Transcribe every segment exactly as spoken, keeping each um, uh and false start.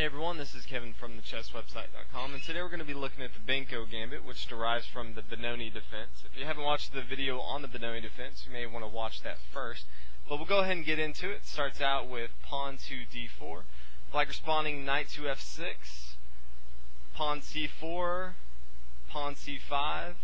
Hey everyone, this is Kevin from the chess website dot com, and today we're going to be looking at the Benko Gambit, which derives from the Benoni Defense. If you haven't watched the video on the Benoni Defense, you may want to watch that first. But we'll go ahead and get into it. It starts out with pawn to d four, black responding knight to f six, pawn c four, pawn c five,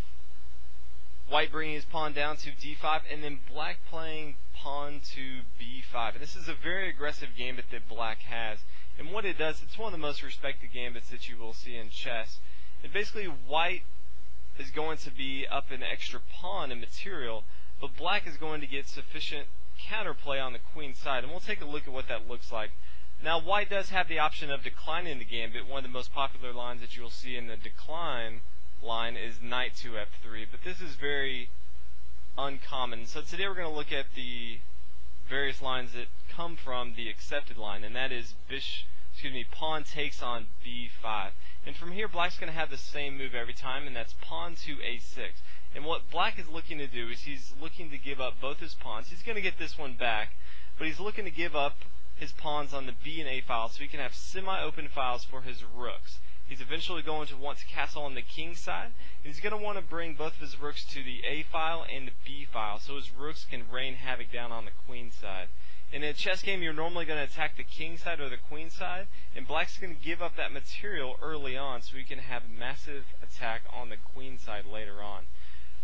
white bringing his pawn down to d five, and then black playing pawn to b five. And this is a very aggressive gambit that black has. And what it does, it's one of the most respected gambits that you will see in chess. And basically, white is going to be up an extra pawn in material, but black is going to get sufficient counterplay on the queen side. And we'll take a look at what that looks like. Now, white does have the option of declining the gambit. One of the most popular lines that you'll see in the decline line is knight to f three, but this is very uncommon. So today we're going to look at the various lines that come from the accepted line, and that is bish, excuse me, pawn takes on b five. And from here, black's going to have the same move every time, and that's pawn to a six. And what black is looking to do is he's looking to give up both his pawns. He's going to get this one back, but he's looking to give up his pawns on the b and a files so he can have semi-open files for his rooks. He's eventually going to want to castle on the king side, and he's going to want to bring both of his rooks to the a file and the b file so his rooks can rain havoc down on the queen side. In a chess game, you're normally going to attack the king side or the queen side, and black's going to give up that material early on so we can have a massive attack on the queen side later on.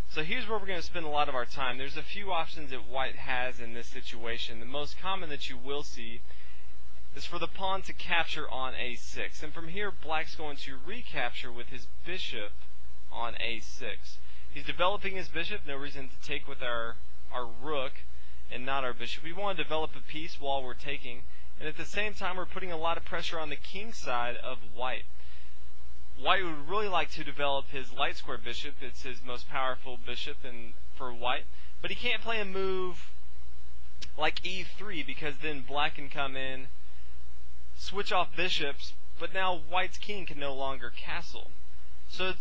So here's where we're going to spend a lot of our time. There's a few options that white has in this situation. The most common that you will see is for the pawn to capture on a six, and from here black's going to recapture with his bishop on a six. He's developing his bishop, no reason to take with our, our rook and not our bishop. We want to develop a piece while we're taking, and at the same time we're putting a lot of pressure on the king side of white. White would really like to develop his light square bishop. It's his most powerful bishop and for white, but he can't play a move like e three because then black can come in, switch off bishops, but now white's king can no longer castle. So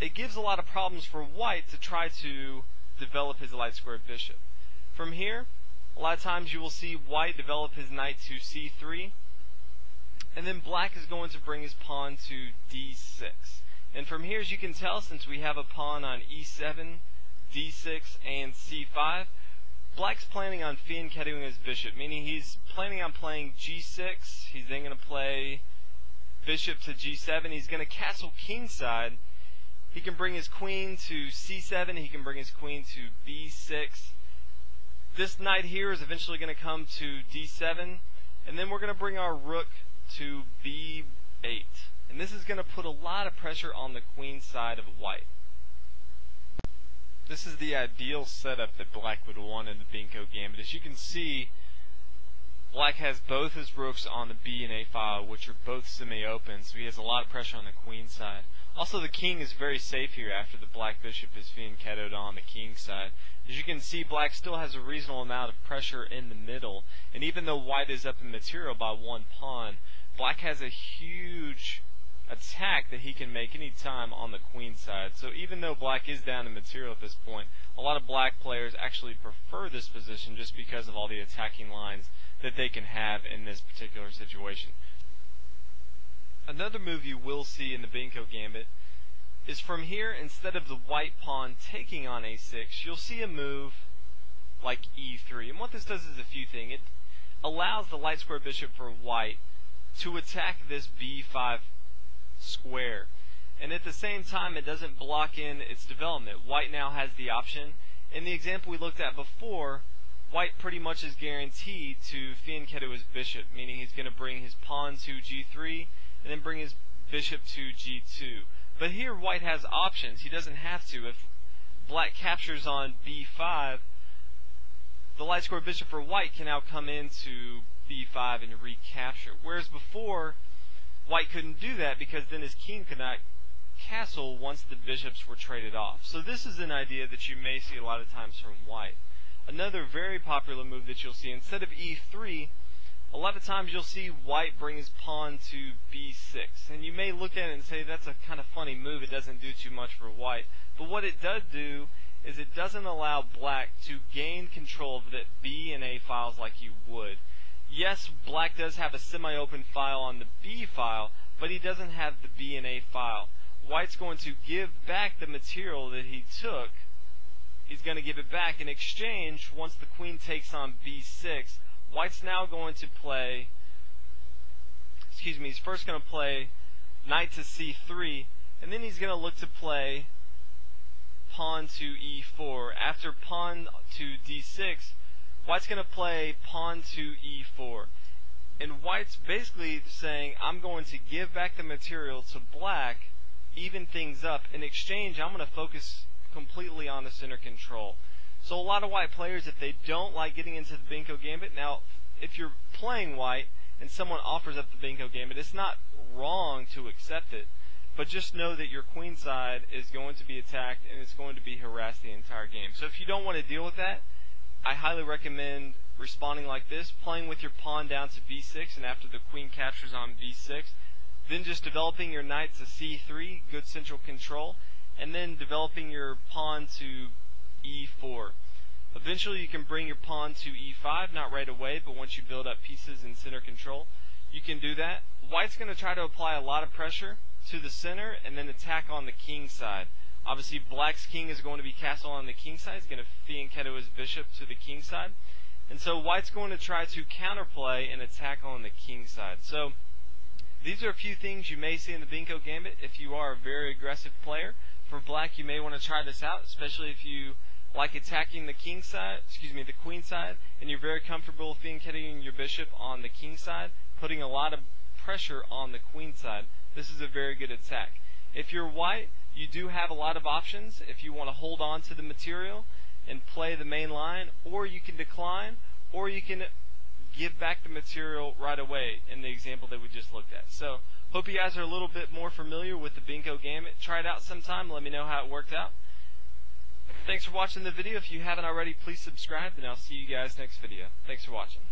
it gives a lot of problems for white to try to develop his light square bishop. From here, a lot of times you will see white develop his knight to c three, and then black is going to bring his pawn to d six. And from here, as you can tell, since we have a pawn on e seven, d six, and c five, black's planning on fianchettoing his bishop, meaning he's planning on playing g six, he's then going to play bishop to g seven, he's going to castle kingside, he can bring his queen to c seven, he can bring his queen to b six. This knight here is eventually going to come to d seven, and then we're going to bring our rook to b eight. And this is going to put a lot of pressure on the queen side of white. This is the ideal setup that black would want in the Benko Gambit. As you can see, black has both his rooks on the b and a file, which are both semi-open, so he has a lot of pressure on the queen side. Also, the king is very safe here after the black bishop is fianchettoed on the king side. As you can see, black still has a reasonable amount of pressure in the middle, and even though white is up in material by one pawn, black has a huge attack that he can make any time on the queen side. So even though black is down in material at this point, a lot of black players actually prefer this position just because of all the attacking lines that they can have in this particular situation. Another move you will see in the Benko Gambit is from here, instead of the white pawn taking on a six, you'll see a move like e three. And what this does is a few things. It allows the light square bishop for white to attack this b five square, and at the same time it doesn't block in its development. White now has the option. In the example we looked at before, white pretty much is guaranteed to fianchetto his bishop, meaning he's going to bring his pawn to g three and then bring his bishop to g two. But here white has options. He doesn't have to. If black captures on b five, the light square bishop for white can now come into b five and recapture, whereas before white couldn't do that because then his king could not castle once the bishops were traded off. So this is an idea that you may see a lot of times from white. Another very popular move that you'll see, instead of e three, a lot of times you'll see white bring his pawn to b six. And you may look at it and say that's a kind of funny move, it doesn't do too much for white. But what it does do is it doesn't allow black to gain control of that b and a files like you would. yes, black does have a semi-open file on the B file, but he doesn't have the B and A file. White's going to give back the material that he took. He's going to give it back in exchange. Once the queen takes on B six, White's now going to play, excuse me, he's first going to play knight to C three, and then he's going to look to play pawn to E four. After pawn to D six, White's going to play pawn to E four. And White's basically saying, I'm going to give back the material to black, even things up. In exchange, I'm going to focus completely on the center control. So a lot of white players, if they don't like getting into the Benko Gambit, now if you're playing white and someone offers up the Benko Gambit, it's not wrong to accept it, but just know that your queen side is going to be attacked and it's going to be harassed the entire game. So if you don't want to deal with that, I highly recommend responding like this, playing with your pawn down to B six, and after the queen captures on B six, then just developing your knight to C three, good central control, and then developing your pawn to E four. Eventually you can bring your pawn to E five, not right away, but once you build up pieces in center control, you can do that. White's going to try to apply a lot of pressure to the center and then attack on the king side. Obviously black's king is going to be castled on the king side. He's going to fianchetto his bishop to the king side. And so white's going to try to counterplay and attack on the king side. So these are a few things you may see in the Benko Gambit if you are a very aggressive player. For black, you may want to try this out, especially if you like attacking the king side, excuse me, the queen side, and you're very comfortable fianchettoing your bishop on the king side, putting a lot of pressure on the queen side. This is a very good attack. If you're white, you do have a lot of options. If you want to hold on to the material and play the main line, or you can decline, or you can give back the material right away in the example that we just looked at. So, hope you guys are a little bit more familiar with the Benko Gambit. Try it out sometime. Let me know how it worked out. Thanks for watching the video. If you haven't already, please subscribe, and I'll see you guys next video. Thanks for watching.